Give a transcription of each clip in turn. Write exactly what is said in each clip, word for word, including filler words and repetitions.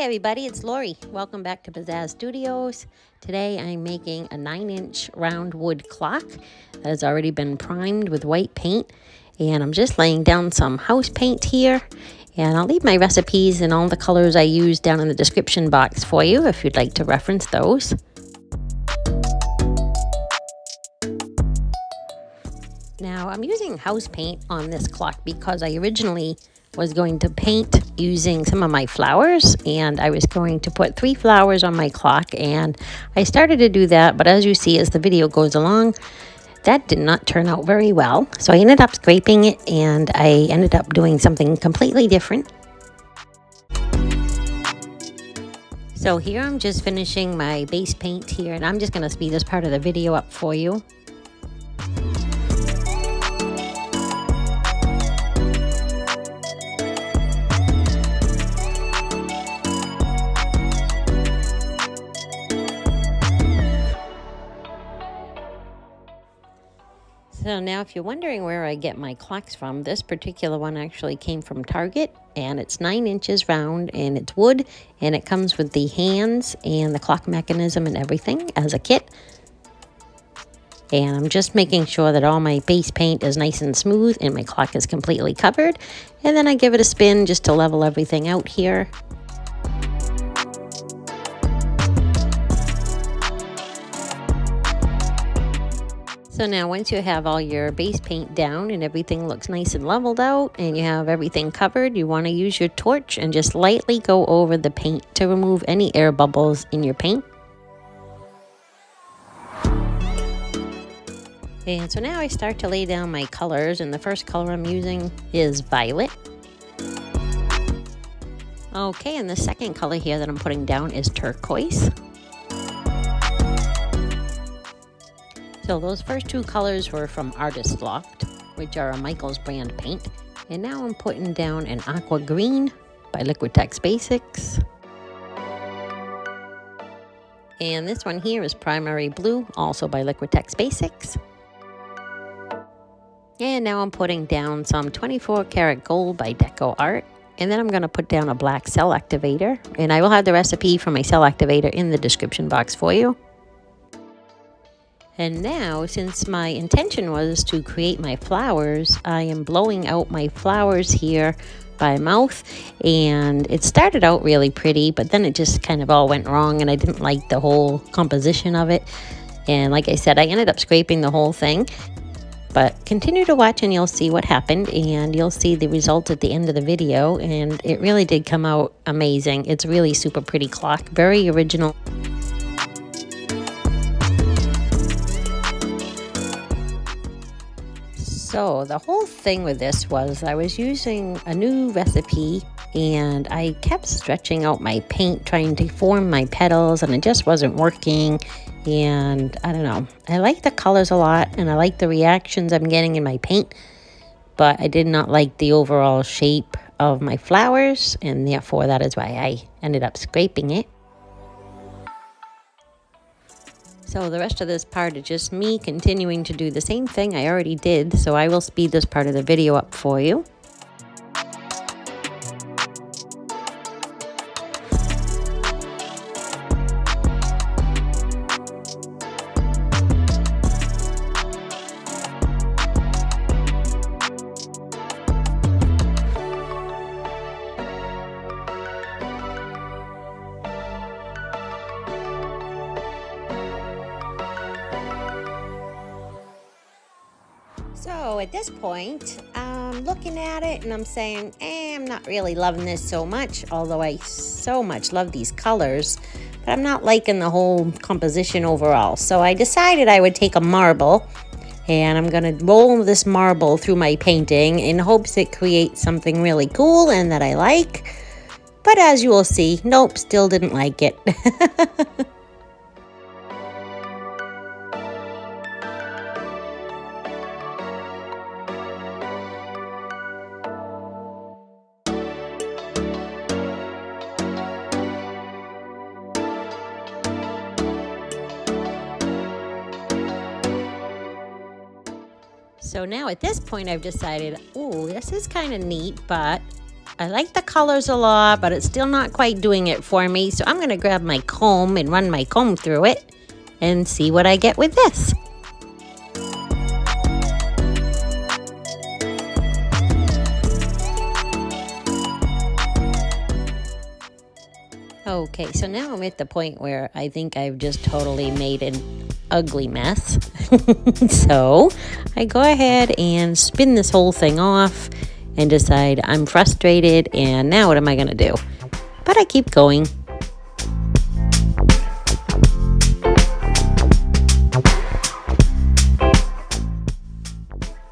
Hey everybody, it's Lori. Welcome back to Pizazz Studios. Today I'm making a nine inch round wood clock that has already been primed with white paint. And I'm just laying down some house paint here. And I'll leave my recipes and all the colors I use down in the description box for you if you'd like to reference those. Now I'm using house paint on this clock because I originally was going to paint using some of my flowers, and I was going to put three flowers on my clock, and I started to do that, but as you see as the video goes along, that did not turn out very well, so I ended up scraping it and I ended up doing something completely different. So here I'm just finishing my base paint here, and I'm just going to speed this part of the video up for you. So now if you're wondering where I get my clocks from, this particular one actually came from Target, and it's nine inches round and it's wood, and it comes with the hands and the clock mechanism and everything as a kit. And I'm just making sure that all my base paint is nice and smooth and my clock is completely covered. And then I give it a spin just to level everything out here. So now once you have all your base paint down and everything looks nice and leveled out and you have everything covered, you want to use your torch and just lightly go over the paint to remove any air bubbles in your paint. And so now I start to lay down my colors, and the first color I'm using is violet. Okay, and the second color here that I'm putting down is turquoise. So those first two colors were from Artist Loft, which are a Michael's brand paint. And now I'm putting down an aqua green by Liquitex Basics. And this one here is primary blue, also by Liquitex Basics. And now I'm putting down some twenty-four karat gold by Deco Art. And then I'm going to put down a black cell activator. And I will have the recipe for my cell activator in the description box for you. And now, since my intention was to create my flowers, I am blowing out my flowers here by mouth, and it started out really pretty, but then it just kind of all went wrong and I didn't like the whole composition of it. And like I said, I ended up scraping the whole thing, but continue to watch and you'll see what happened, and you'll see the result at the end of the video. And it really did come out amazing. It's really super pretty clock, very original. So the whole thing with this was I was using a new recipe, and I kept stretching out my paint trying to form my petals, and it just wasn't working. And I don't know, I like the colors a lot and I like the reactions I'm getting in my paint, but I did not like the overall shape of my flowers, and therefore that is why I ended up scraping it. So the rest of this part is just me continuing to do the same thing I already did, so I will speed this part of the video up for you. So at this point, I'm looking at it and I'm saying, eh, I'm not really loving this so much, although I so much love these colors, but I'm not liking the whole composition overall. So I decided I would take a marble, and I'm gonna roll this marble through my painting in hopes it creates something really cool and that I like. But as you will see, nope, still didn't like it. So now at this point I've decided, oh, this is kind of neat, but I like the colors a lot, but it's still not quite doing it for me. So I'm going to grab my comb and run my comb through it and see what I get with this. Okay, so now I'm at the point where I think I've just totally made an ugly mess. So I go ahead and spin this whole thing off and decide I'm frustrated and now what am I going to do? But I keep going.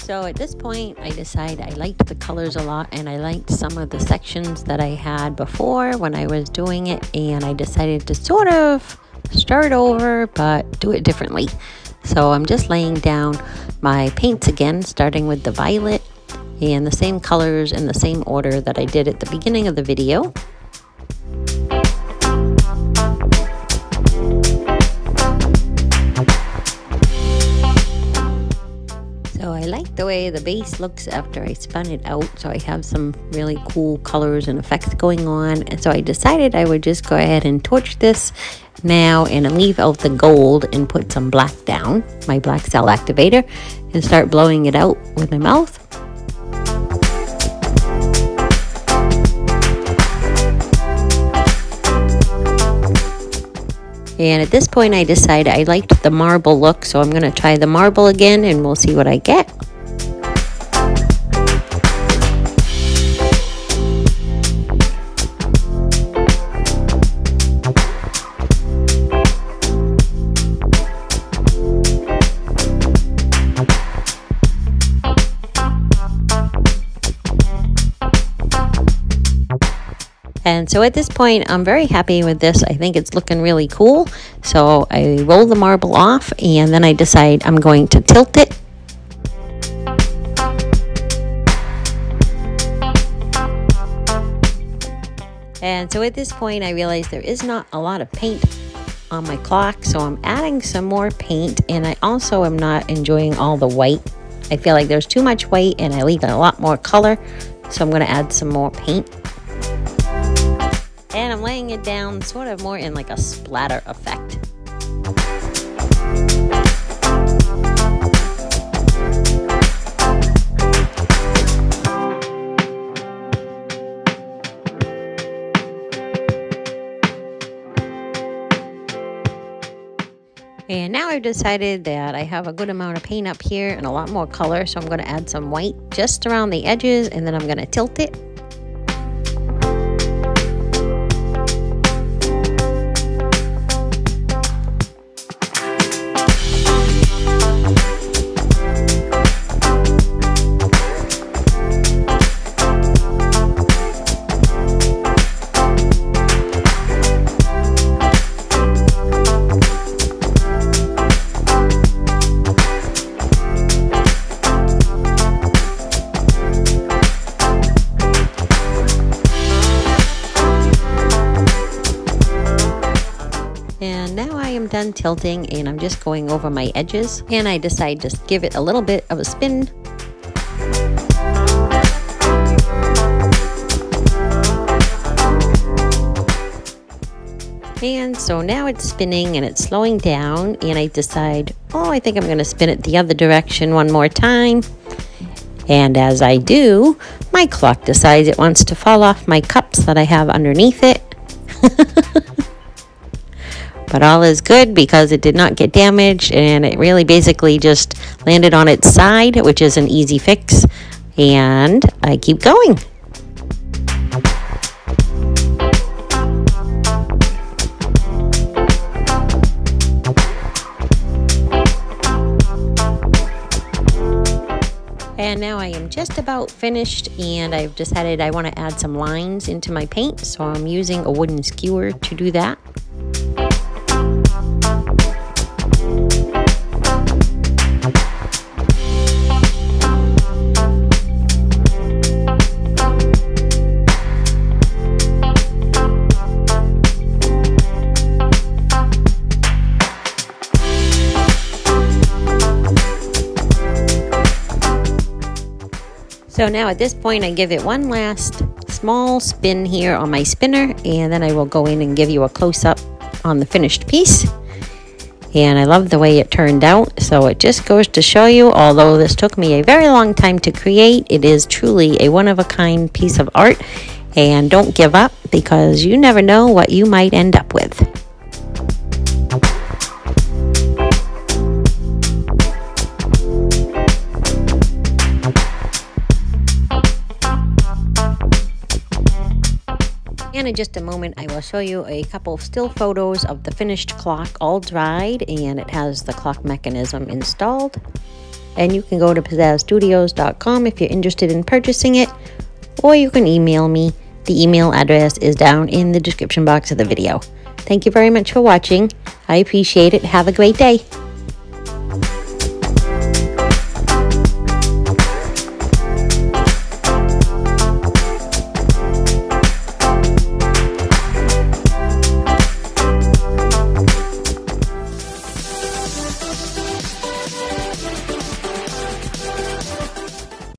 So at this point, I decide I liked the colors a lot and I liked some of the sections that I had before when I was doing it, and I decided to sort of start over but do it differently. So I'm just laying down my paints again, starting with the violet and the same colors in the same order that I did at the beginning of the video. So I like the way the base looks after I spun it out, so I have some really cool colors and effects going on. And so I decided I would just go ahead and torch this now and leave out the gold and put some black down, my black cell activator, and start blowing it out with my mouth. And at this point I decide I liked the marble look, so I'm going to try the marble again and we'll see what I get. And so at this point, I'm very happy with this. I think it's looking really cool. So I roll the marble off and then I decide I'm going to tilt it. And so at this point, I realize there is not a lot of paint on my clock. So I'm adding some more paint, and I also am not enjoying all the white. I feel like there's too much white and I leave a lot more color. So I'm going to add some more paint. And I'm laying it down sort of more in like a splatter effect. And now I've decided that I have a good amount of paint up here and a lot more color, so I'm going to add some white just around the edges and then I'm going to tilt it. And now I am done tilting and I'm just going over my edges, and I decide just give it a little bit of a spin. And so now it's spinning and it's slowing down, and I decide, oh, I think I'm going to spin it the other direction one more time. And as I do, my clock decides it wants to fall off my cups that I have underneath it. But all is good because it did not get damaged, and it really basically just landed on its side, which is an easy fix. And I keep going. And now I am just about finished, and I've decided I want to add some lines into my paint. So I'm using a wooden skewer to do that. So now at this point I give it one last small spin here on my spinner, and then I will go in and give you a close-up on the finished piece. And I love the way it turned out, so it just goes to show you, although this took me a very long time to create, it is truly a one-of-a-kind piece of art. And don't give up, because you never know what you might end up with. And in just a moment, I will show you a couple of still photos of the finished clock, all dried, and it has the clock mechanism installed. And you can go to Pizazz Studios dot com if you're interested in purchasing it, or you can email me. The email address is down in the description box of the video. Thank you very much for watching. I appreciate it. Have a great day.